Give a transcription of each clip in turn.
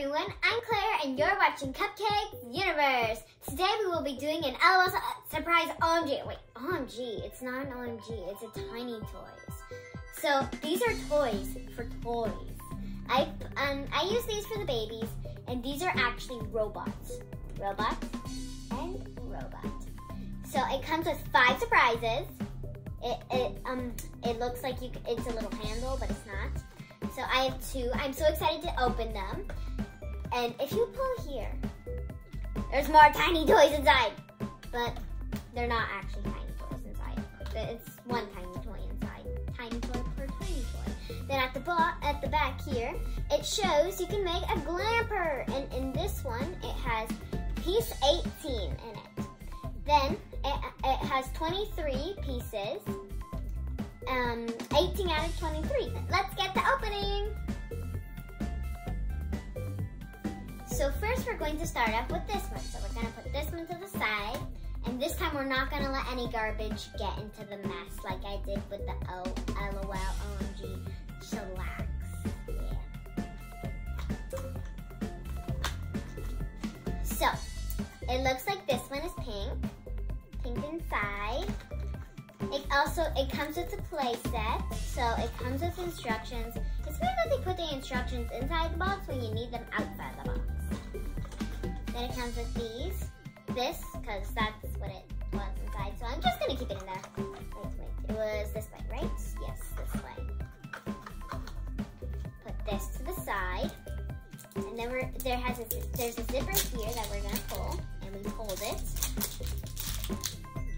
everyone, I'm Claire and you're watching Cupcake Universe. Today we will be doing an LOL Surprise OMG. Wait, OMG, it's not an OMG, it's a Tiny Toys. So these are toys for toys. I use these for the babies and these are actually robots. Robot and robot. So it comes with 5 surprises. It looks like it's a little handle, but it's not. So I have 2. I'm so excited to open them. And if you pull here, there's more tiny toys inside. But they're not actually tiny toys inside. It's one tiny toy inside. Tiny toy per tiny toy. Then at the back here, it shows you can make a glamper. And in this one, it has piece 18 in it. Then it has 23 pieces. 18 out of 23. Let's get the opening! So first we're going to start off with this one. So we're going to put this one to the side. And this time we're not going to let any garbage get into the mess like I did with the LOL OMG CHILLAX. Yeah. So, it looks like this one is pink. Pink inside. It comes with a play set, so it comes with instructions. It's weird that they put the instructions inside the box when you need them outside the box. Then it comes with this, because that's what it was inside, so I'm just going to keep it in there. Wait, it was this way, right? Yes, this way. Put this to the side, and then there's a zipper here that we're going to pull, and we pulled it.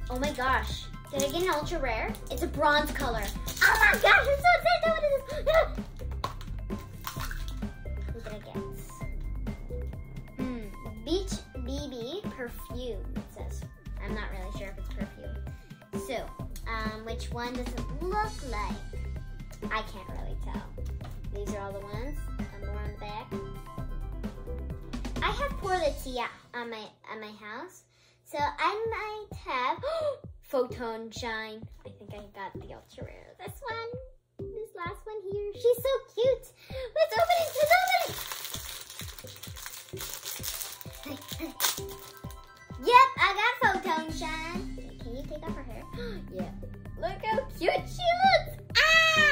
Oh my gosh. Did I get an ultra rare? It's a bronze color. Oh my gosh, I'm so excited! What is this? Who did I get? Beach BB perfume, it says. I'm not really sure if it's perfume. So, which one does it look like? I can't really tell. These are all the ones. More on the back. I have pour the tea on my house. So I might have Photon Shine. I think I got the ultra rare. This one. This last one here. She's so cute. Let's open it. Let's open it. Yep, I got Photon Shine. Can you take off her hair? Yeah. Look how cute she looks. Ah,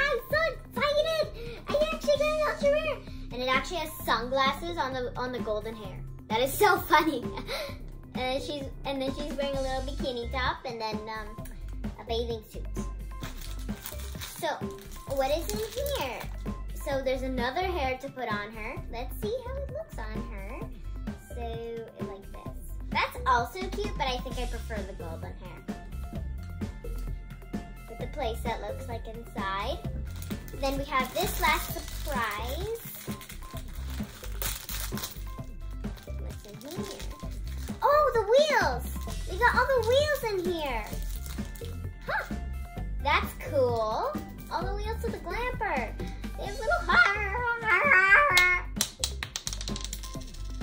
I'm so excited. I actually got an ultra rare. And it actually has sunglasses on the golden hair. That is so funny. And then she's wearing a little bikini top and then a bathing suit. So, what is in here? So there's another hair to put on her. Let's see how it looks on her. So, like this. That's also cute, but I think I prefer the golden hair. But the playset looks like inside. Then we have this last surprise. What's in here? Oh, the wheels! We got all the wheels in here. Huh! That's cool. All the wheels to the glamper. They have little heart.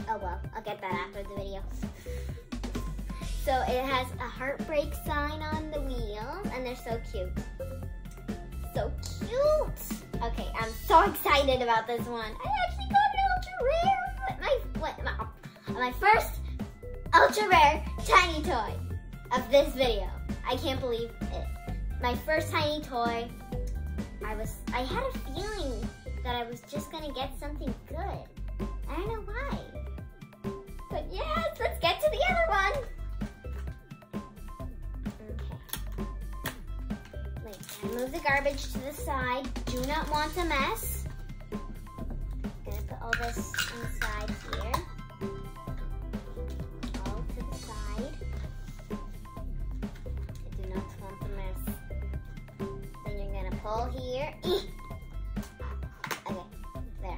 Oh well, I'll get that after the video. So it has a heartbreak sign on the wheels, and they're so cute. So cute! Okay, I'm so excited about this one. I actually got an ultra rare. My first ultra rare tiny toy of this video. I can't believe it. My first tiny toy. I had a feeling that I was just gonna get something good. I don't know why. But yes, let's get to the other one. Okay. Wait, I move the garbage to the side. Do not want a mess. I'm gonna put all this inside here. Pull here. Okay, there.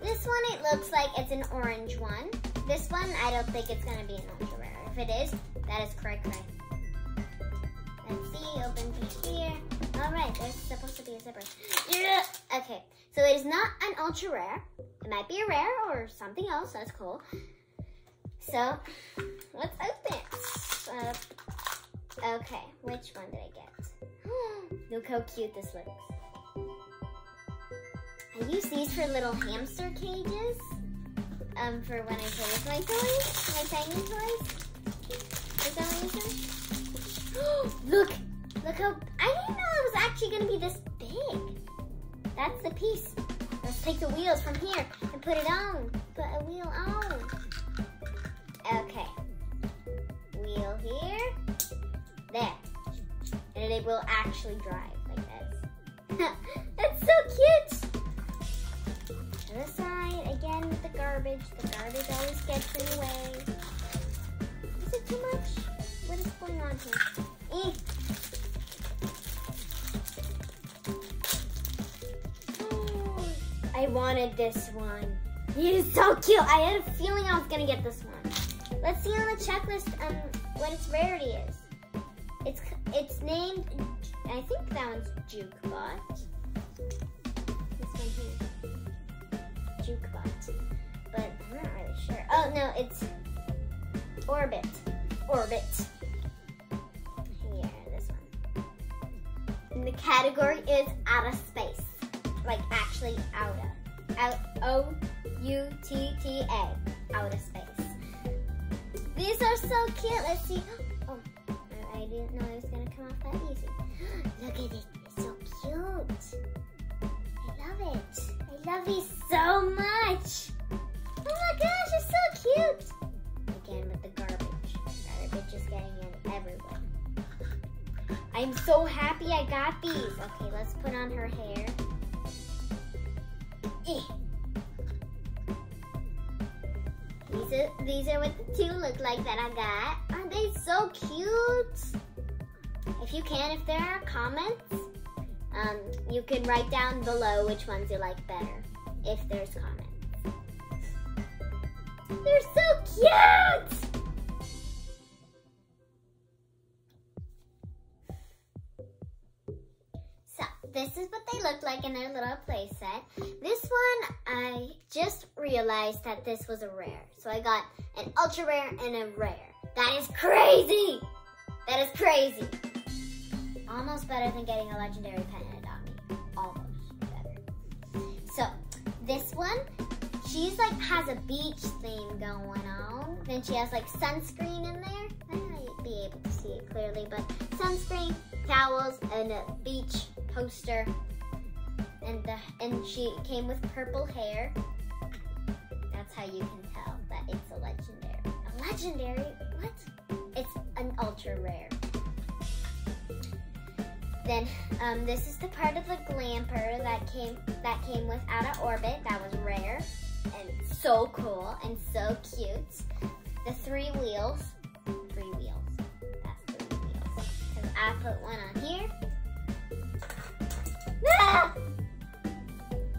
This one, it looks like it's an orange one. This one, I don't think it's gonna be an ultra rare. If it is, that is cray-cray. Let's see, open here. All right, there's supposed to be a zipper. Yeah. Okay, so it is not an ultra rare. It might be a rare or something else, that's cool. So, let's open it. Okay, which one did I get? Look how cute this looks. I I use these for little hamster cages, for when I play with my toys, my tiny toys, for some reason. Look how, I didn't know it was actually gonna be this big. That's the piece. Let's take the wheels from here and put it on, put a wheel on. Okay, wheel here, there. And it will actually drive like this. That's so cute! And this side, again with the garbage. The garbage always gets in the way. Is it too much? What is going on here? Oh, I wanted this one. It is so cute. I had a feeling I was gonna get this one. Let's see on the checklist what its rarity is. It's named, I think that one's Jukebot. This one here. Jukebot. But I'm not really sure. Oh, no, it's Orbit. Orbit. Here, this one. And the category is out of space. Like, actually, outa. O-U-T-T-A. Out of space. These are so cute. Let's see. I didn't know it was gonna come off that easy. Look at it, it's so cute. I love it. I love these so much. Oh my gosh, it's so cute. Again with the garbage. Garbage is getting in everywhere. I'm so happy I got these. Okay, let's put on her hair. These are what the two look like that I got. Aren't they so cute? If you can, if there are comments, you can write down below which ones you like better, if there's comments. They're so cute! So, this is what they look like in their little play set. This one, I just realized that this was a rare. So I got an ultra rare and a rare. That is crazy! That is crazy! Almost better than getting a legendary pet and a doggy. Almost better. So, this one, she's like, has a beach theme going on. Then she has like sunscreen in there. I don't know if you'd be able to see it clearly, but sunscreen, towels, and a beach poster, and she came with purple hair. That's how you can tell that it's a legendary. A legendary? What? It's an ultra rare. Then this is the part of the glamper that came with Out of Orbit. That was rare and so cool and so cute. The three wheels. That's 3 wheels. Cause I put one on here. Ah!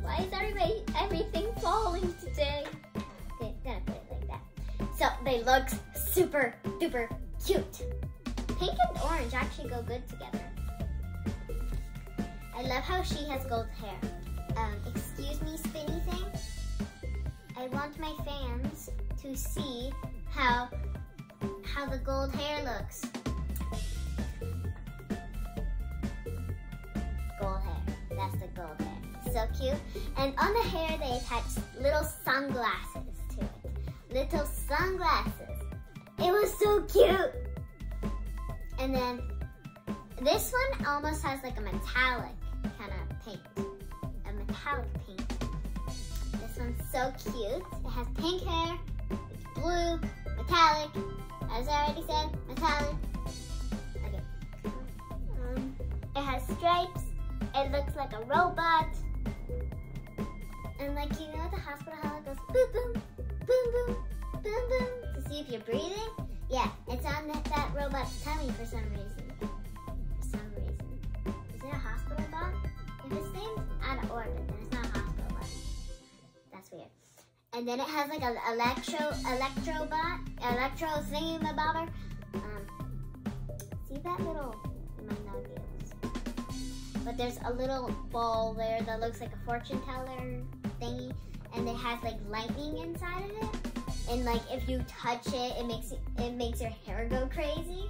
Why is everything falling today? Okay, gonna put it like that. So they look super duper cute. Pink and orange actually go good together. I love how she has gold hair. Excuse me, spinny thing. I want my fans to see how the gold hair looks. Gold hair. That's the gold hair. So cute. And on the hair, they attached little sunglasses to it. Little sunglasses. It was so cute. And then this one almost has like a metallic kind of paint. A metallic paint. This one's so cute. It has pink hair. It's blue. Metallic. As I already said, metallic. Okay. It has stripes. It looks like a robot. And like, you know at the hospital how it goes boom, boom, boom, boom, boom, boom, to see if you're breathing? Yeah, it's on that robot's tummy for some reason. Is it a hospital dog? If it's named Out of Orbit, then it's not a hospital dog. That's weird. And then it has like an electro thingamabobber. See that little, you might not be able to see. But there's a little ball there that looks like a fortune teller thingy, and it has like lightning inside of it. And like if you touch it, it makes your hair go crazy.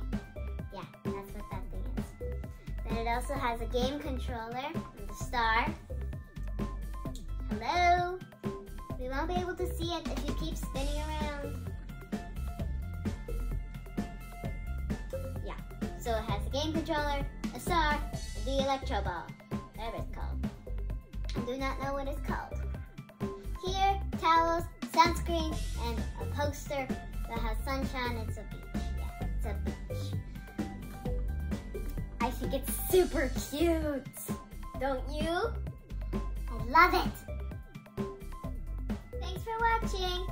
Yeah, that's what that thing is. Then it also has a game controller with a star. Hello? We won't be able to see it if you keep spinning around. Yeah, so it has a game controller, a star, and the electro ball, whatever it's called. I do not know what it's called. Here, towels, sunscreen, and a poster that has sunshine. It's a beach. Yeah, it's a beach. I think it's super cute. Don't you? I love it. Thanks for watching.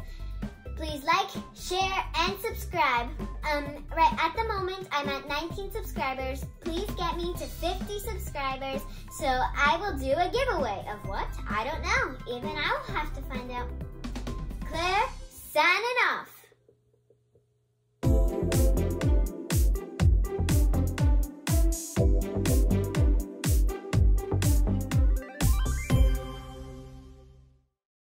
Please like, share, and subscribe. Right at the moment, I'm at 19 subscribers. Please get me to 50 subscribers, so I will do a giveaway of what? I don't know. Even I'll have to find out. Claire, signing off.